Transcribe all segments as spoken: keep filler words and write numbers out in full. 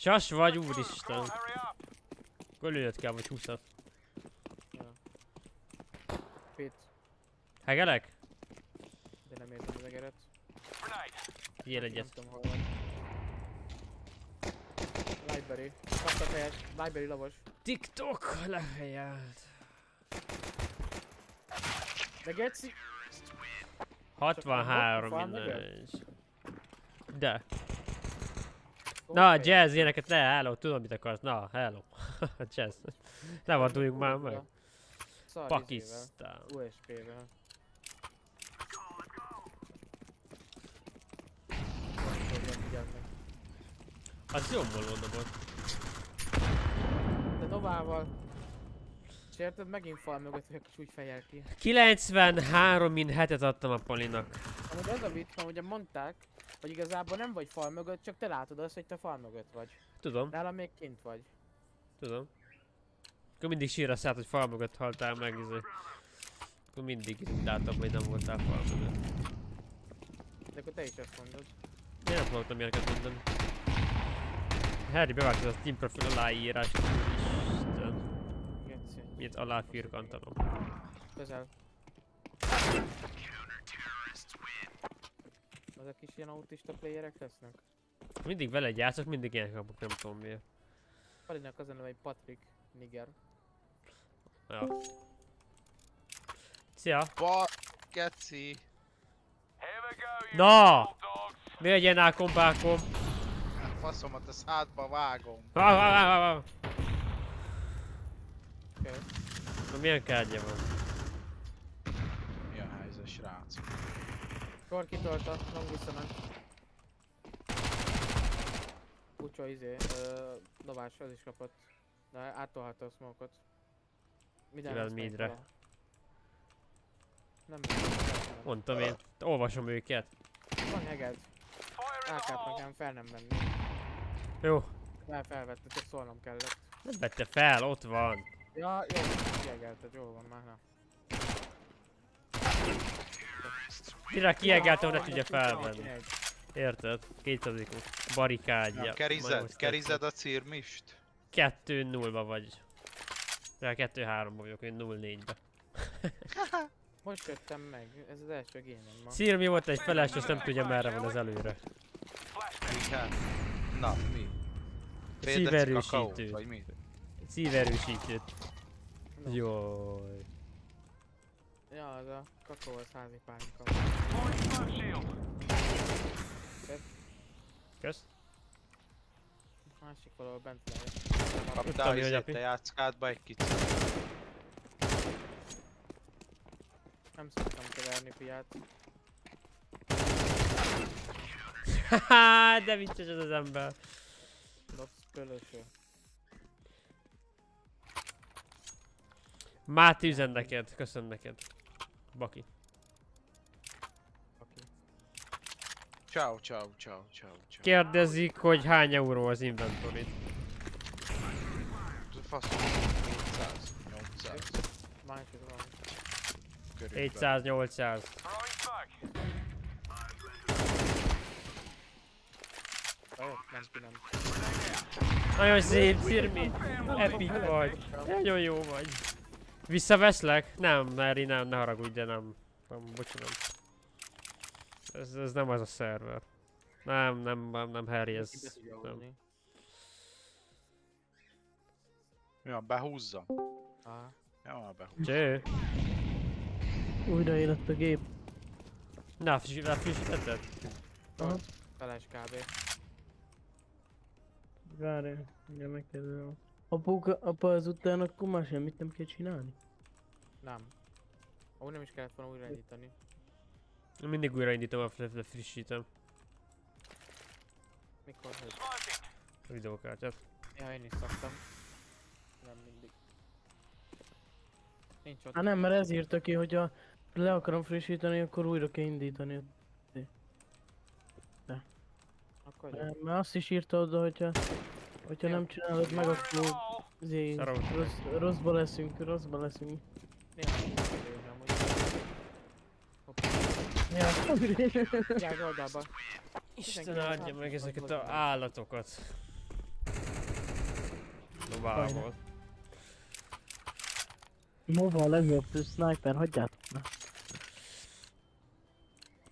Sas vagy, úristen. Gölőjöd kell, vagy húszat. Pit. Hegelek? De nem értem az egeret. Ilyen egyet. Library. Kaptak helyet. Library lavas. TikTok lehelyelt. De geci. hatvanhárom minden is. De. Na, jazz, ilyeneket ne, hello, tudom mit akarsz, na, hello. Jazz. Ne varduljunk már meg. Pakisztán. u es pé-vel. Az jobban volt. De dobával. És érted, megint fal mögött, hogy a kis úgy fejjel ki. kilencvenhárom min hetet adtam a Polinak. Amúgy az a vicc, ugye mondták, hogy igazából nem vagy fal mögött, csak te látod azt, hogy te fal mögött vagy. Tudom. Nálam még kint vagy. Tudom. Akkor mindig sírás át, hogy fal mögött haltál meg, izé. Akkor mindig látom, hogy nem voltál fal mögött. De akkor te is ezt mondod. Én nem fogtam ilyeneket mondani. Harry beváltozott a Steam profil aláírás, úristen. Miért alá firkantanom? Közel. Ezek is ilyen autista playerek lesznek? Mindig vele játszok, mindig ilyen kapok, nem tudom miért. Palinak az a neve, Patrick, nigger. Ja. Szia! Geci! Na! Mi legyen a kompákom? Faszomat a szádba vágom. Vá, vá, vá, vá. Okay. Na milyen kártya van? Mi a helyzet, srác? Kor kitolta, nem visszament. Kucsa izé, ö, dobás, az is kapott. De áttolhatta a smoke-ot. Kivel midre? Nem mondtam én, olvasom őket. Van heged. Ákárt nekem, fel nem menni. Jó. Fel felvetted, csak szólnom kellett. Nem vette fel, ott van. Ja, jó, kiegelted, jól van már, na. Mire kiegeltem, ne tudja felvenni. Érted? kétszázadik barikádja. Ja, kerized, kerized a cirmist? kettő nullba vagy. Ja, kettő három vagyok, én null négybe. Most jöttem meg, ez az első gémem ma. Szírmi volt egy feles, és nem tudja merre van az előre. Na, mi? Szíverősítőt. Vagy mi? Szíverősítőt. Joooooj. Ja, az a kakó a százni pálinka. Kösz. Másik valahol bent lehet. Kaptál izét, te játsz kádba egy kicsit. Nem szoktam keverni Fiat. Haha, de vicces az az ember. Dobsz pölöső. Máté üzen neked, köszön neked. Bucky. Bucky. Ciao, ciao, ciao, ciao. Kérdezik, hogy hány euró az inventory-t. Faszom, nyolcszáz. Másik van. hétszáz-nyolcszáz. Nagyon szép, Szirmi! Epic vagy! Nagyon jó vagy! Visszaveszlek? Nem, Mary, nem, ne haragudj, de nem. Bocsánat. Ez, ez nem az a szerver. Nem, nem, nem, nem Harry, ez... Nem. Ja, behúzza. Ja, behúzza. Cső! Újra élet a gép. Na, frissítetted? Aha. Feles kb. Várj, igen megkezdődöm. Apuka, apa azután akkor már semmit nem kell csinálni? Nem. Ahogy nem is kellett volna újraindítani. Mindig újraindítom, a frissítem. Mikor hogy? A videókártyát. Ja, én is szoktam. Nem mindig. Nincs ott. Hát nem, mert ez írta ki, hogy a... le akarom frissíteni, akkor újra kell indítani. De. Akkor nem, mert azt is írta oda, hogyha, hogyha nem csinálod meg, akkor rossz, rosszba leszünk, rosszba leszünk. Istenem, adja meg ezeket az állatokat. próbálod. Nova a legjobb sniper, hagyját.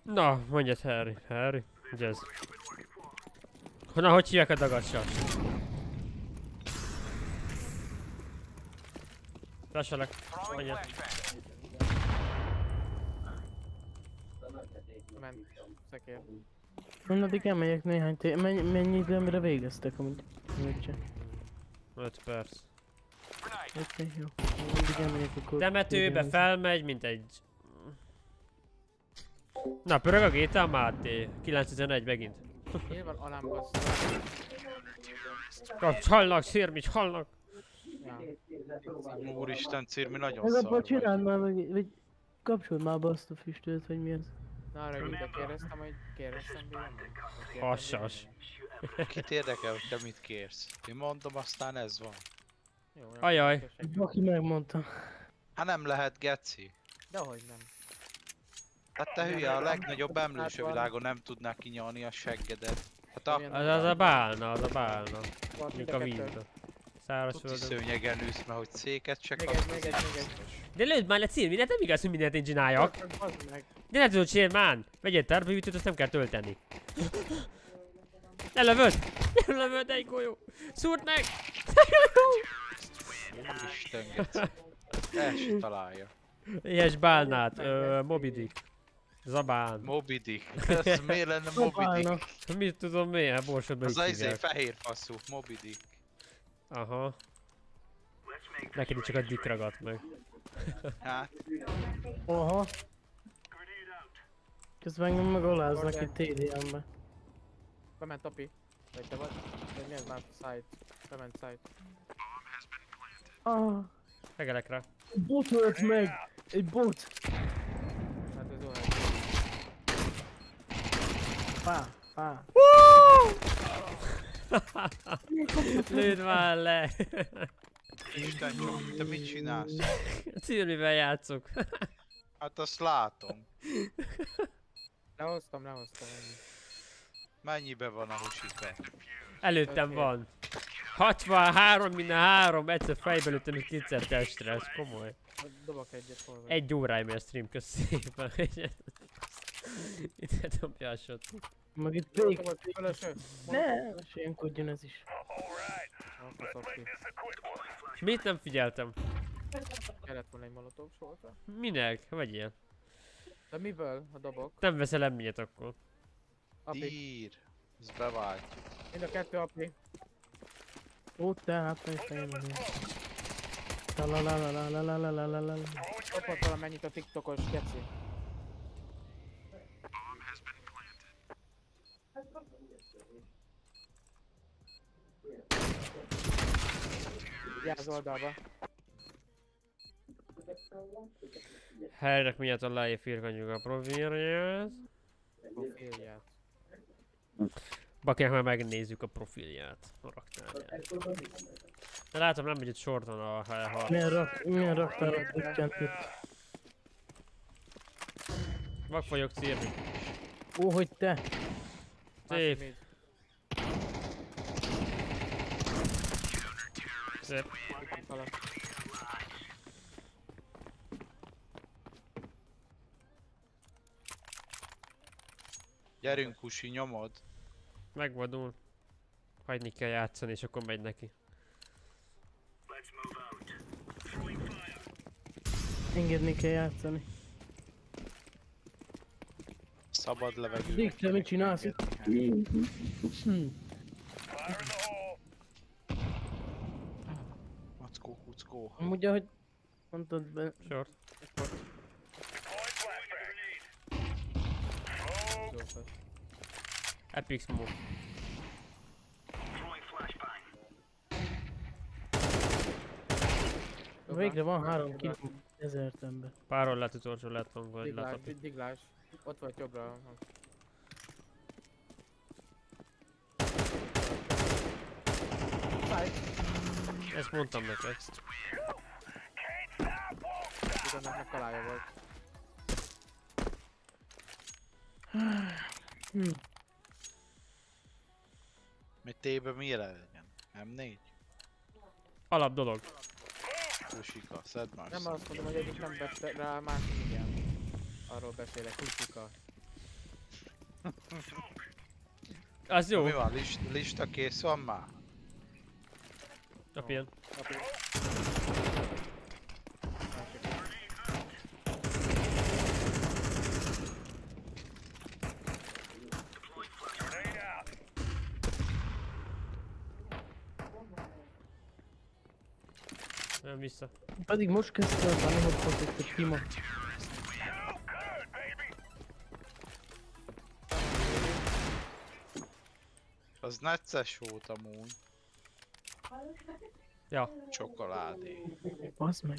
Na, mondjad Harry, Harry, győz. Na, hogy hívják a dagacsát? Lássalak, mondjad. Ment, szekér. Mondaddig elmegyek néhány té... Mennyi időmre végeztek amúgy? öt perc. Oké, jó. Mondaddig elmegyek akkor... Temetőbe felmegy, mint egy... Na, pörög a gé té á Máté. kilenc tizenegy megint. Miért van alám gazdaság? Kapcs, hallnak, szérmics, hallnak! Úristen, szérmi nagyon szar. Ez abban csináld már meg, vagy kapcsold már be azt a füstöt, vagy mi ez? Na, rövidre kérdeztem, hogy kérdeztem, mi van? Hassas. Kit érdekel, hogy te mit kérsz? Én mondom, aztán ez van. Ajaj. Bucky megmondta. Hát nem lehet, geci. Dehogy nem. Hát te hülye, a legnagyobb emlős a világon nem tudnák kinyalni a seggedet. Hát a... Az, az a bálna, az a bálna. Mint a vízbe. Szárazföldön. Tudsz szőnyegen ülsz, mert hogy széket se kapsz. De lőd már le cíl, mindent nem igaz, hogy mindent én csináljak. De ne tudod sérmán. Vegyél tárba ütőt, azt nem kell tölteni. Ne lövöd! Ne lövöd, egy golyó! Szúrt meg! Úristen, geci. El se találja. Ilyes bálnát, Moby Dick. Zabán. Moby Dick. Ez miért lenne Moby Dick? Mit tudom miért, hát borsodban ütkívják. Az azért fehér faszú, Moby Dick. Aha. Neked csak a Dick ragadt meg. Hát. Aha. Közben engem megaláznak itt té dé em-be. Bement Api. Vagy te vagy? Vagy mi ez már? Side. Bement side. Ah. Megelek rá. Egy bot ölt meg! Egy bot! Pá, pá. Lőd már le! Isten csak, te mit csinálsz? Cirmivel játszok. Hát azt látom. Lehoztam, lehoztam. Mennyibe van a húsibe? Előttem van. hatvanhárom, minden három, egyszer fejbe lőttem, és kétszer testre, ez komoly. Dobok egyet hol vagy. Egy óráim a stream, kösz szépen. Itt hát a piásod. Meg itt pék. Ne, most ilyenkodjon ez is. Mit nem figyeltem? Kellett volna egy molotov sorra? Minek? Vegyél. De miből, ha dobok? Nem veszel emiatt akkor. Dír. Ez bevált. Mind a kettő Api. Ó, te hát meg fejlődő. Lalalalalalalalalalalalala. Kapott valamennyit a TikTokos keci. Vigyázz az oldalba. Helynek mindjárt a lájé firkanyuga a profilját. Profilját. Bakinek már megnézzük a profilját. A raktárját. De látom nem megy itt sorton a hal. Milyen raktárat ütkent itt. Vak vagyok círni. Ó, hogy te! Szép! Szép! Gyerünk Kusi, nyomod! Megvadul. Hagyni kell játszani és akkor megy neki. Engedni kell játszani. Szabad levegő. Dick, te mit csinálsz itt? Mackó, kuckó. Amúgy ahogy mondtad be... Short. Epic move. Végre van három kill ezer ember. Párol lehet utolsó, lehet hang vagy látható. Diglás, ott vagy jobbra. Ezt mondtam neked. Tudom, ennek kalája volt. Még T-ben mire legyen? em négy? Alap dolog. Kusika, szedd már. Nem azt mondom, hogy egyik nem vett rá, a másik igen. Arról beszélek, kusika. Az jó. Mi van, list, lista kész van már? Kapjél. Kapjél. Nem vissza. Pedig most kezdtem el, hogy fogok egy kima. Az necces volt amúgy. Ja. Csokoládé. Bazd meg.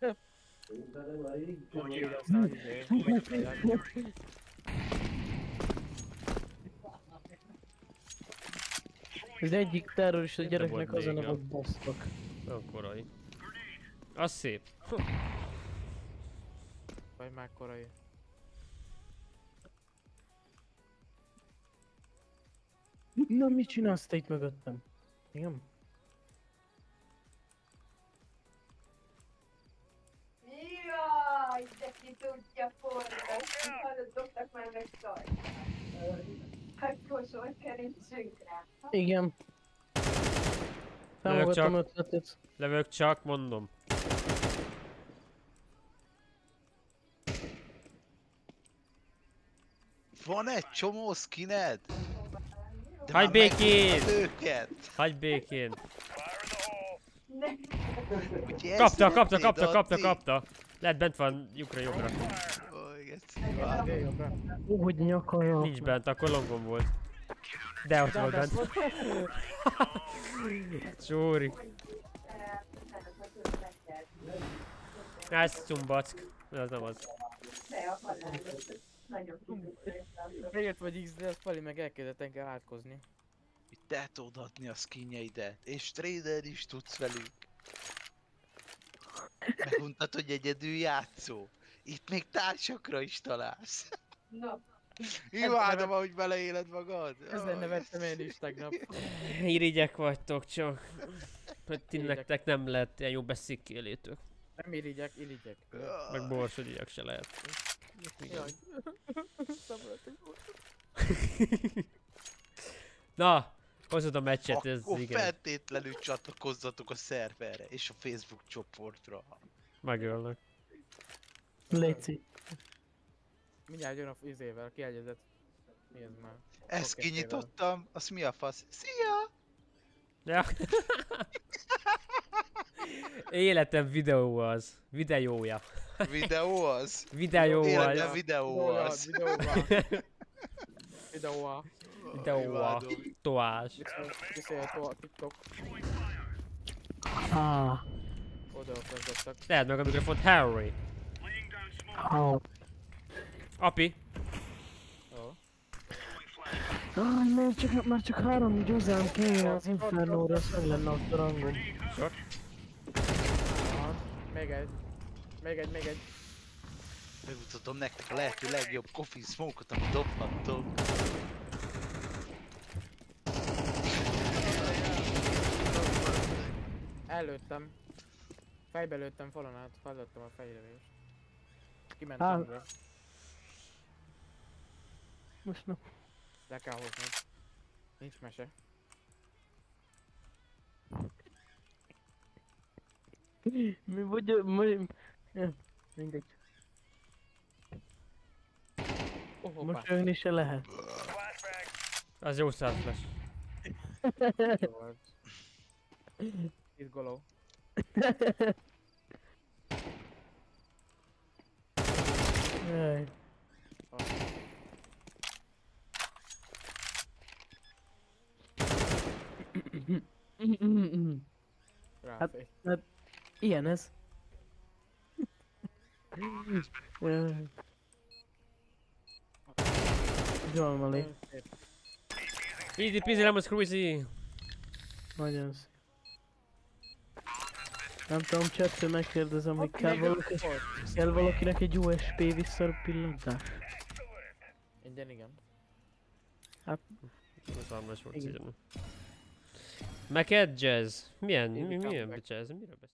Ja. Az egyik terrorista gyereknek azon a basztak. Nagyon korai. Az szép. Vagy már korai. Na, mit csinálsz te itt mögöttem? Igen? Jaj, de ki tudja forgatni. Hallod, dobtak már meg sajt. Akkor sor kerítsünk rá. Igen. Lövök csak, lövök csak, mondom. Van egy csomó skined? Hagyj békén! Hagyj békén! Kapta, kapta, kapta, kapta, kapta! Lehet bent van, lyukra, jobbra. Ó, hogy nyakalja! Nincs bent, akkor longon volt. De ott volt bent. Csóri. Ez cumback. Az nem az. Megjött vagy iksz dé, az Pali meg elkezdett engem átkozni. Itt el tudod adni a skinjeidet, és trader is tudsz velük. Megmondtad, hogy egyedül játszó. Itt még társakra is találsz. Na. Imádom, ahogy beleéled magad. Ezen nevettem én is tegnap. Irigyek vagytok csak. Hogy ti nektek nem lehet ilyen jó beszikkélétök. Nem irigyek, irigyek. Meg borsodiak se lehet. Jaj. Na, hozod a meccset, ez igen. Akkor feltétlenül csatlakozzatok a szerverre és a Facebook csoportra. Megölnek. Léci. Mindjárt jön a izével, kiegyezett. Mi ez már? Ezt kinyitottam, az mi a fasz? Szia! Ja. Életem videó az. Videója. Videó az? Videó az. Életem videó az. Videóa. Videóa. Toás. Viszél toa, TikTok. Ah. Oda felzottak. Lehet meg a mikrofont, Harry. Oh. Api! Ó. Áj, már csak három győzelem kéne az Infernóra, az meg lenne ott a rangon. Sok. Még egy. Még egy, még egy. Megmutatom nektek a lehető legjobb coffee smoke-ot, amit dobhattok. Előttem. Fejbe lőttem falon át, feladtam a fejlővést. Kimentem be. Most nem. Le kell hoznod. Nincs mese. Mi vagy, mi... Mindegy. Oh, most jönni se lehet. Az jó száz lesz. Itt goló. Jaj. Hát, hát, ilyen ez. Gyalmali. Easy peasy, lemon squeezy. Nagyon szép. Nem tudom, csettől megkérdezem, hogy kell, valaki, kell valakinek egy u es pé vissza pillantás. Egyen igen. Hát... Most armas volt szígyom. Neked jazz? Milyen, mi, milyen jazz? Miről beszél?